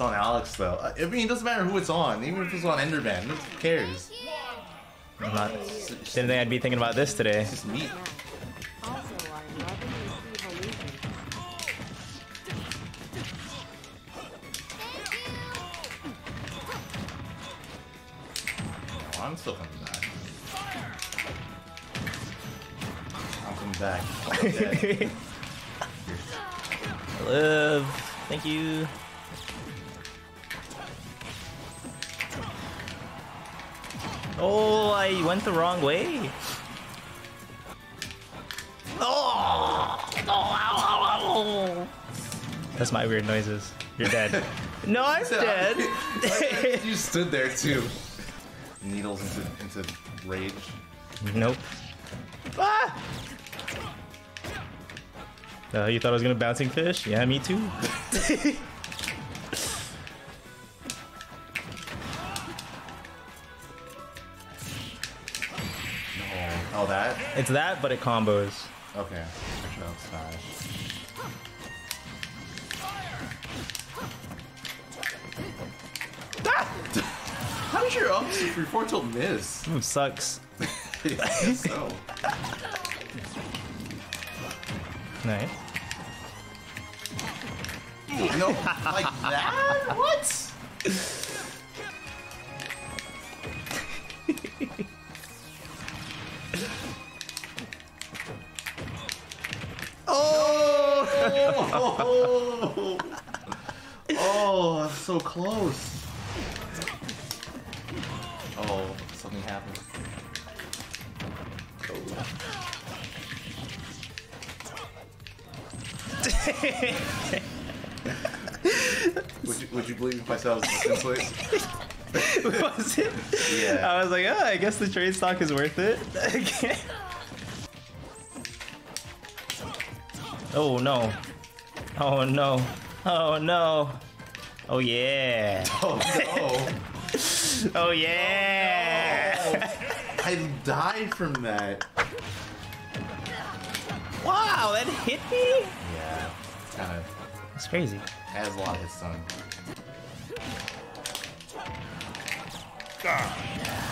It's on Alex, though. I mean, it doesn't matter who it's on. Even if it's on Enderman, who cares? I'm not... Didn't think I'd be thinking about this today. It's just me. Oh, I'm still coming back. I'm coming back. I'm dead. I live. Thank you. Oh, I went the wrong way. Oh! Oh, ow, ow, ow. That's my weird noises. You're dead. No, I'm dead. You stood there too. Needles into rage. Nope. Ah! You thought I was gonna bouncing fish? Yeah, me too. Oh, that? It's that, but it combos. Okay. Trial smash. Ah! How did your up 3-4 tilt miss? Ooh, sucks. So. Nice. Ooh, no, like that? What? Oh! Oh, that's so close. Oh, something happened. Would you believe if I saw this in place? Was it? Yeah. I was like, oh, I guess the trade stock is worth it. Okay. Oh no. Oh no. Oh no. Oh yeah. Oh no. Oh yeah. Oh, no. I died from that. Wow, that hit me? Yeah. It's kind of. It's crazy. It has a lot of his son.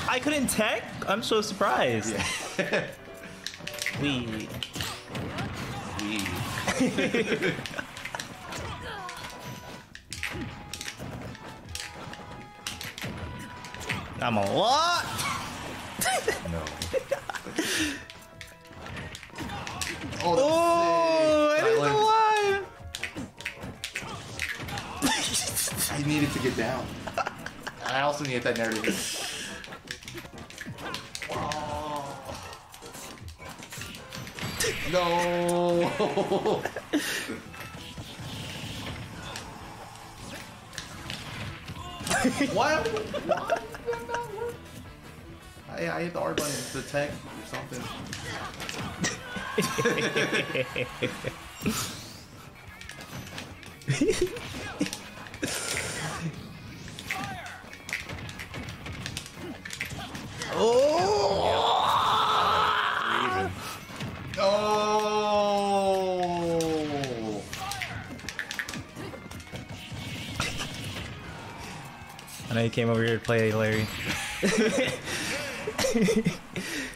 I couldn't tech? I'm so surprised. Yeah. We. I'm a lot. No. Oh, I didn't alive. I needed to get down. I also need that narrative. No. What? What? I hit the R button to tech or something. Oh. Oh! I know you came over here to play Larry.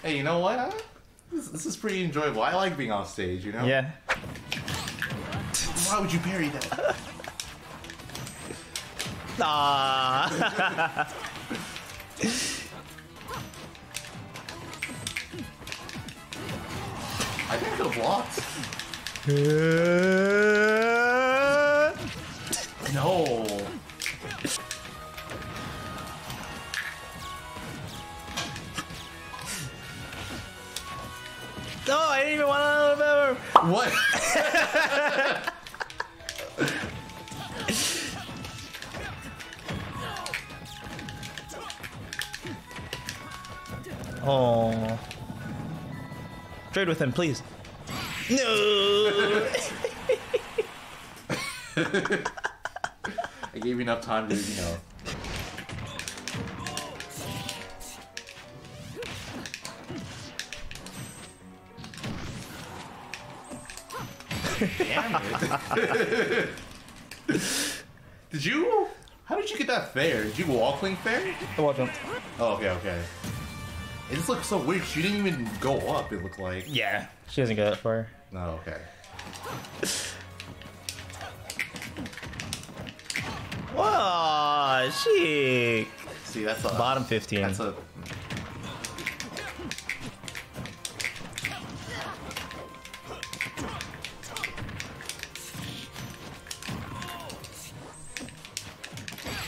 Hey, you know what? This is pretty enjoyable. I like being off stage, you know? Yeah. Why would you parry that? Ah. I think I could have blocked. No. No, I didn't even want to remember. What? Oh. Trade with him, please. No. I gave you enough time to, you know. Damn it! Did you? How did you get that fair? Did you wall-cling fair? I wasn't. Oh, okay, okay. It just looks so weird. She didn't even go up, it looked like. Yeah, she doesn't go that far. Oh, okay. Whoa, Sheik. See, that's a... Bottom 15. That's a...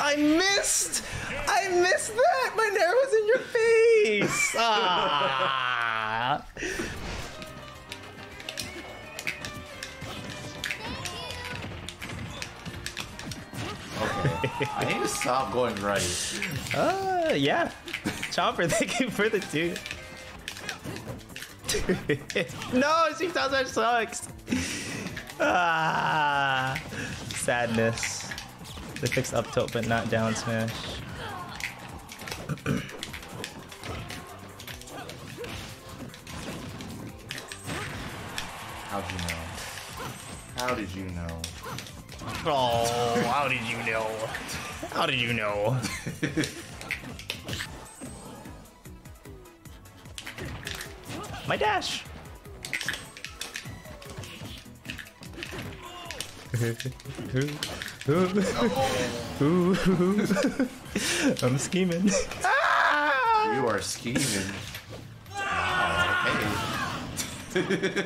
I missed! I missed that! My nair was in your face! Ah. Okay. I need to stop going right. Yeah. Chopper, thank you for the dude. No, she does that sucks! Ah, sadness. They fixed up tilt, but not down smash. How'd you know? How did you know? Oh, how did you know? How did you know? My dash! I'm scheming. Ah! You are scheming. Wow, okay.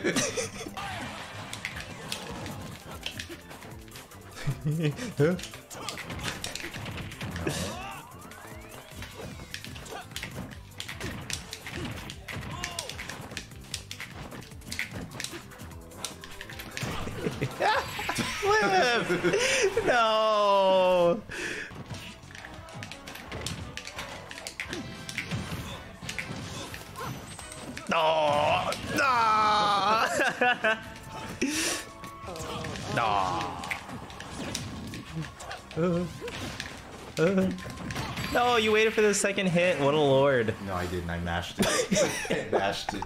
Live! No! No! No! No! No, you waited for the second hit. What a lord. No, I didn't. I mashed it. I mashed it.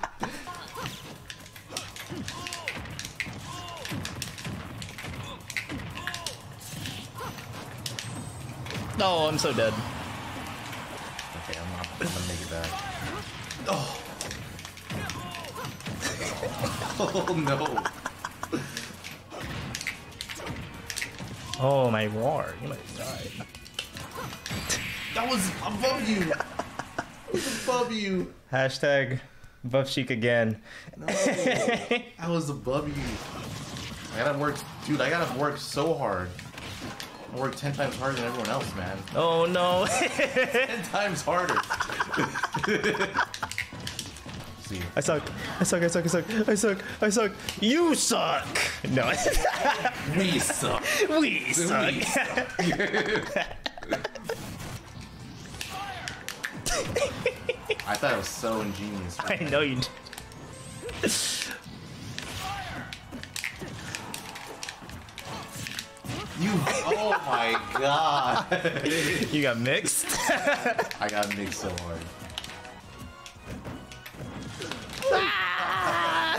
Oh, I'm so dead. Okay, I'm gonna make it back. Oh, oh no. Oh, my roar. You might have died. That was above you. It was above you. Hashtag buff Sheik again. No, that was above you. I gotta work, dude, I gotta work so hard. I work 10 times harder than everyone else, man. Oh no! 10 times harder. See. I suck. I suck. I suck. I suck. I suck. I suck. You suck. No. We suck. We suck. We suck. I thought it was so ingenious. I know you did. You, oh my god. You got mixed? I got mixed so hard. Ah!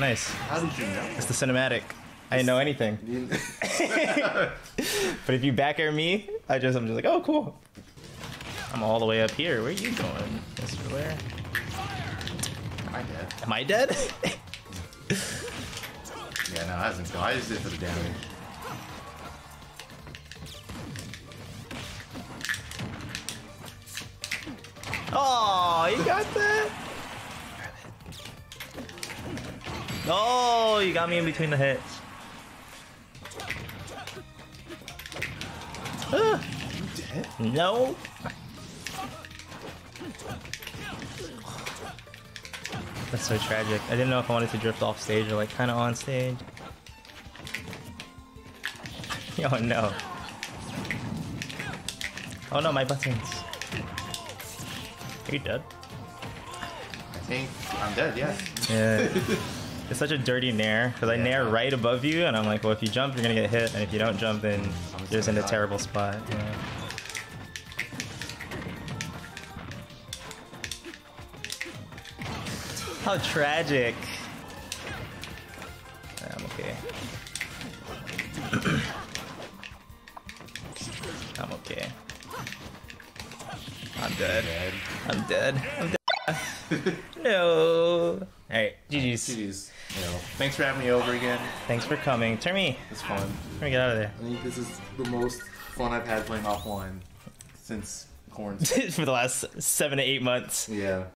Nice. How did you know? It's the cinematic. I didn't know anything. But if you back air me, I'm just like, oh cool. I'm all the way up here. Where are you going? This is where? Am I dead? Am I dead? Yeah, no, I wasn't going. I just did for the damage. Oh, you got that? Oh, you got me in between the hits. Are you dead? No. That's so tragic. I didn't know if I wanted to drift off stage or like kind of on stage. Oh no. Oh no, my buttons. Are you dead? I think I'm dead, yeah. Yeah. It's such a dirty nair because I nair right above you and I'm like, well, if you jump, you're going to get hit. And if you don't jump, then you're just in a terrible spot. Yeah. How tragic. I'm okay. I'm dead. I'm dead. I'm dead. No. Alright, GG's. GG's. You know, thanks for having me over again. Thanks for coming. Termy. It's fun. Let me get out of there. I think this is the most fun I've had playing offline since quarantine. For the last 7 to 8 months. Yeah.